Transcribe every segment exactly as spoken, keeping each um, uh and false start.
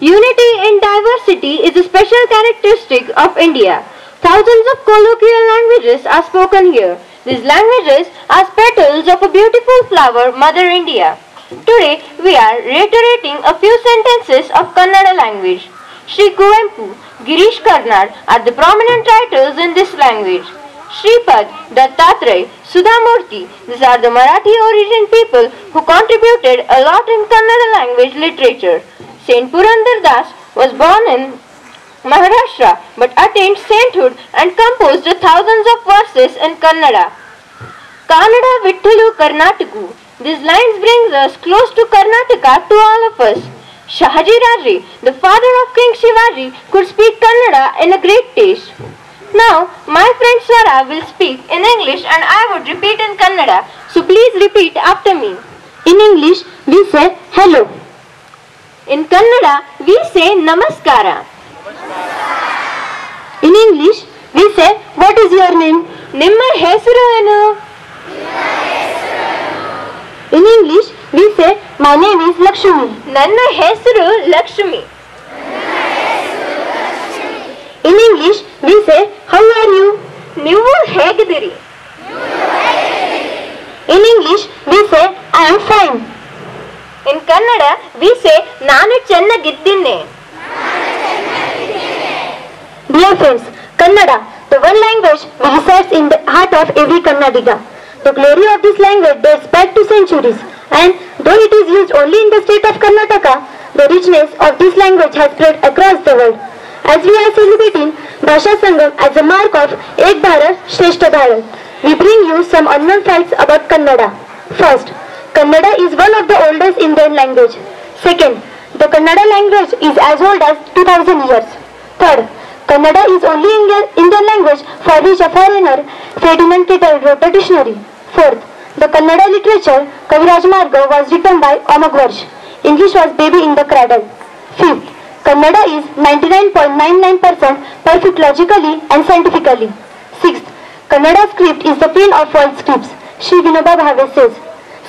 Unity in diversity is a special characteristic of India. Thousands of colloquial languages are spoken here. These languages are petals of a beautiful flower, Mother India. Today, we are reiterating a few sentences of Kannada language. Sri Kuvempu, Girish Karnad are the prominent writers in this language. Sripad, Dattatre, Sudhamurthi, these are the Marathi origin people who contributed a lot in Kannada language literature. Saint Purandar Das was born in Maharashtra but attained sainthood and composed thousands of verses in Kannada. Kannada Vittilu Karnataku, these lines brings us close to Karnataka to all of us. Shahaji Raje, the father of King Shivaji, could speak Kannada in a great taste. Now, my friend Sara will speak in English and I would repeat in Kannada. So please repeat after me. In English, we say hello. In Kannada, we say namaskara. In English, we say what is your name? Nimma hesaru enu. In English, we say my name is Lakshmi. Nanna hesaru Lakshmi. In English, we say how are you? Nivu hegidiri. In English, we say I am fine. In Kannada, we say Nanu Chennagiddine. Dear friends, Kannada, the one language resides in the heart of every Kannadiga. The glory of this language dates back to centuries, and though it is used only in the state of Karnataka, the richness of this language has spread across the world. As we are celebrating Bhasha Sangam as a mark of Ek Bharat Shreshtha Bharat, we bring you some unknown facts about Kannada. First, Kannada is one of the oldest Indian language. Second, the Kannada language is as old as two thousand years. Third, Kannada is only Indian language for which a foreigner, Friedrich Kittel, wrote a dictionary. Fourth, the Kannada literature, Kaviraj Marga, was written by Omagvarsh. English was baby in the cradle. Fifth, Kannada is ninety-nine point nine nine percent perfect logically and scientifically. Sixth, Kannada script is the queen of all scripts, Shri Vinobha Bhave says.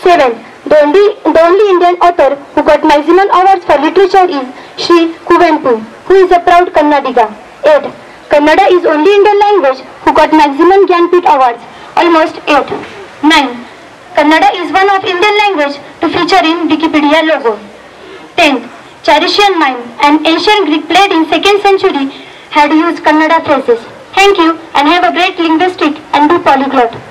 Seventh, the only, the only Indian author who got maximum awards for literature is Sri Kuvempu, who is a proud Kannadiga. Eighth, Kannada is only Indian language who got maximum Gyanpit awards, almost eight. Ninth, Kannada is one of Indian language to feature in Wikipedia logo. Tenth, Charishian Mime, an ancient Greek played in second century, had used Kannada phrases. Thank you and have a great linguistic and be polyglot.